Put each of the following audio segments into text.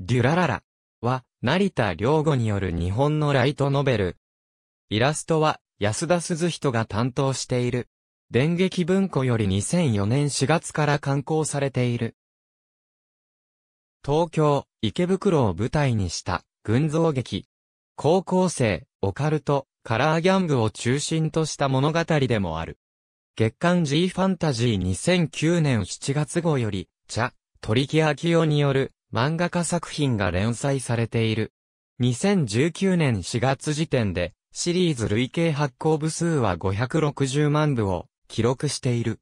デュラララは成田凌悟による日本のライトノベル。イラストは安田鈴人が担当している。電撃文庫より2004年4月から刊行されている。東京、池袋を舞台にした群像劇。高校生、オカルト、カラーギャングを中心とした物語でもある。月刊 G ファンタジー2009年7月号より、鳥木明夫による漫画家作品が連載されている。2019年4月時点で、シリーズ累計発行部数は560万部を記録している。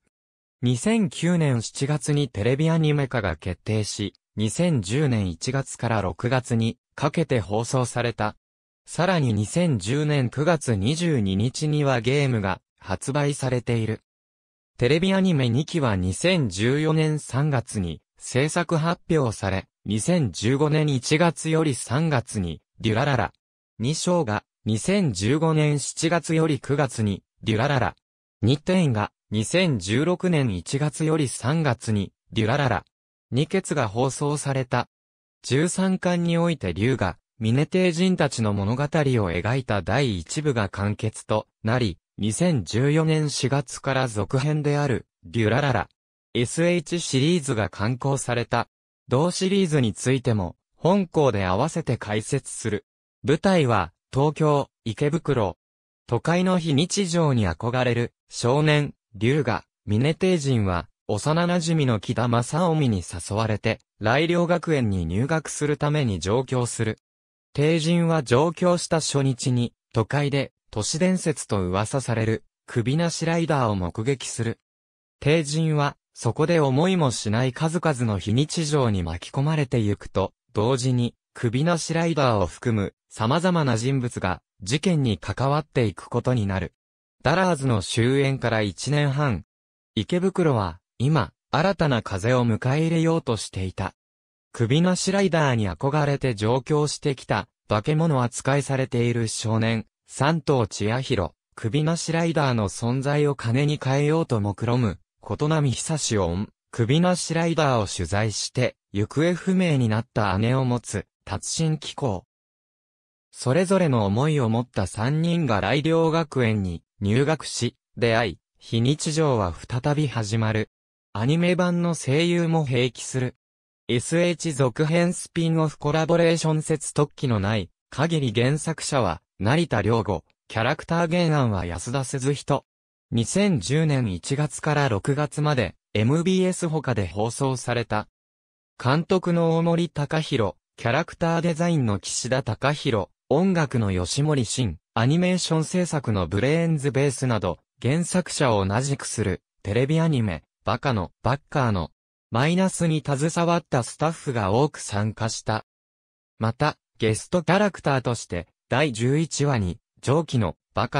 2009年7月にテレビアニメ化が決定し、2010年1月から6月にかけて放送された。さらに2010年9月22日にはゲームが発売されている。テレビアニメ2期は2014年3月に制作発表され、2015年1月より3月にデュラララ。2章が2015年7月より9月にデュラララ。2点が2016年1月より3月にデュラララ。2決が放送された。13巻において龍が、峰帝人たちの物語を描いた第1部が完結となり、2014年4月から続編である、デュラララ。SH シリーズが刊行された。同シリーズについても、本校で合わせて解説する。舞台は、東京、池袋。都会の非日常に憧れる、少年、龍が、峰帝人は、幼馴染の木田正臣に誘われて、雷陵学園に入学するために上京する。帝人は上京した初日に、都会で、都市伝説と噂される、首なしライダーを目撃する。帝人は、そこで思いもしない数々の非日常に巻き込まれてゆくと、同時に、首なしライダーを含む、様々な人物が、事件に関わっていくことになる。ダラーズの終焉から1年半。池袋は、今、新たな風を迎え入れようとしていた。首なしライダーに憧れて上京してきた、化け物扱いされている少年、山東千尋、首なしライダーの存在を金に変えようと目論む、琴波久志を首なしライダーを取材して、行方不明になった姉を持つ、達心貴公。それぞれの思いを持った3人が雷陵学園に入学し、出会い、非日常は再び始まる。アニメ版の声優も併記する。SH 続編スピンオフコラボレーション説特記のない限り原作者は成田凌悟、キャラクター原案は安田鈴人。2010年1月から6月まで MBS 他で放送された。監督の大森貴博、キャラクターデザインの岸田貴博、音楽の吉森慎、アニメーション制作のブレーンズベースなど原作者を同じくするテレビアニメ。バッカーの、マイナスに携わったスタッフが多く参加した。また、ゲストキャラクターとして、第11話に、上記の、バッカ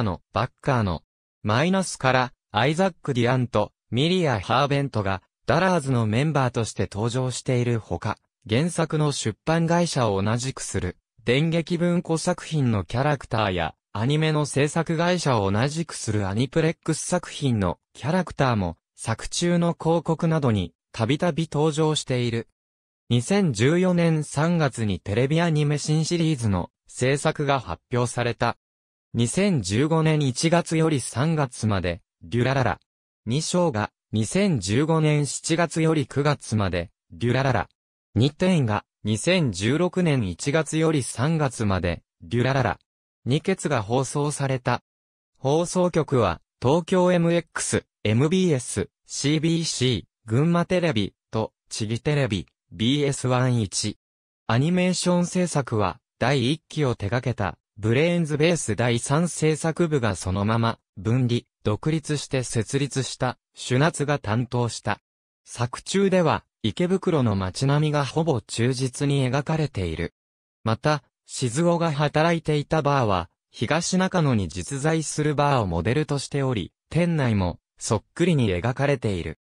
ーの、マイナスから、アイザック・ディアンと、ミリア・ハーベントが、ダラーズのメンバーとして登場しているほか、原作の出版会社を同じくする、電撃文庫作品のキャラクターや、アニメの制作会社を同じくするアニプレックス作品のキャラクターも、作中の広告などにたびたび登場している。2014年3月にテレビアニメ新シリーズの制作が発表された。2015年1月より3月まで、デュラララ。2章が2015年7月より9月まで、デュラララ。2点が2016年1月より3月まで、デュラララ。2決が放送された。放送局は東京 MX。MBS、CBC、群馬テレビ、と、地理テレビ、BS11。アニメーション制作は、第1期を手掛けた、ブレーンズベース第3制作部がそのまま、分離、独立して設立した、主夏が担当した。作中では、池袋の街並みがほぼ忠実に描かれている。また、静雄が働いていたバーは、東中野に実在するバーをモデルとしており、店内も、そっくりに描かれている。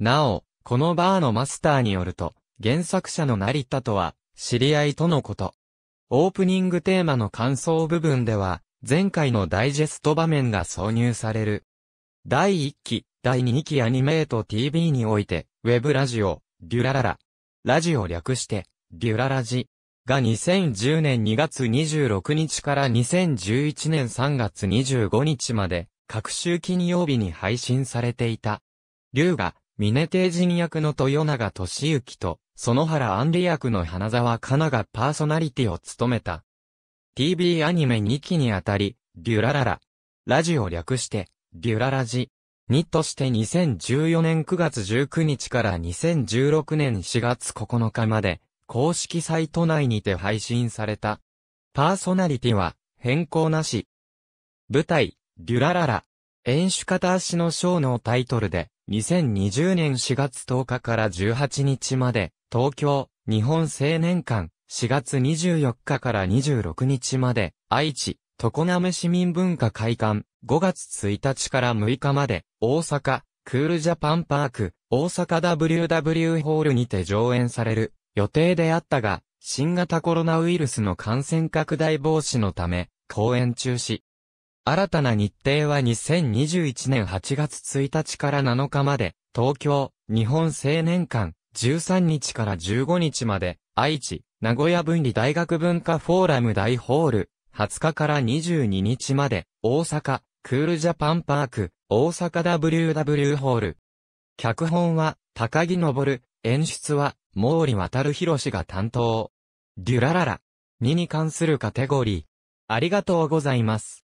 なお、このバーのマスターによると、原作者の成田とは、知り合いとのこと。オープニングテーマの感想部分では、前回のダイジェスト場面が挿入される。第1期、第2期アニメート TV において、ウェブラジオ、デュラララ。ラジオ略して、デュララジが2010年2月26日から2011年3月25日まで、各週金曜日に配信されていた。龍が、峰帝人役の豊永俊之と、園原杏里役の花澤香菜がパーソナリティを務めた。TV アニメ2期にあたり、デュラララ。ラジオ略して、デュララジ。にとして2014年9月19日から2016年4月9日まで、公式サイト内にて配信された。パーソナリティは、変更なし。舞台、デュラララ。演出片足のショーのタイトルで、2020年4月10日から18日まで、東京、日本青年館、4月24日から26日まで、愛知、常滑市民文化会館、5月1日から6日まで、大阪、クールジャパンパーク、大阪 WW ホールにて上演される予定であったが、新型コロナウイルスの感染拡大防止のため、公演中止。新たな日程は2021年8月1日から7日まで、東京、日本青年館、13日から15日まで、愛知、名古屋文理大学文化フォーラム大ホール、20日から22日まで、大阪、クールジャパンパーク、大阪 WW ホール。脚本は、高木昇、演出は、毛利渉博が担当。デュラララ。2に関するカテゴリー。ありがとうございます。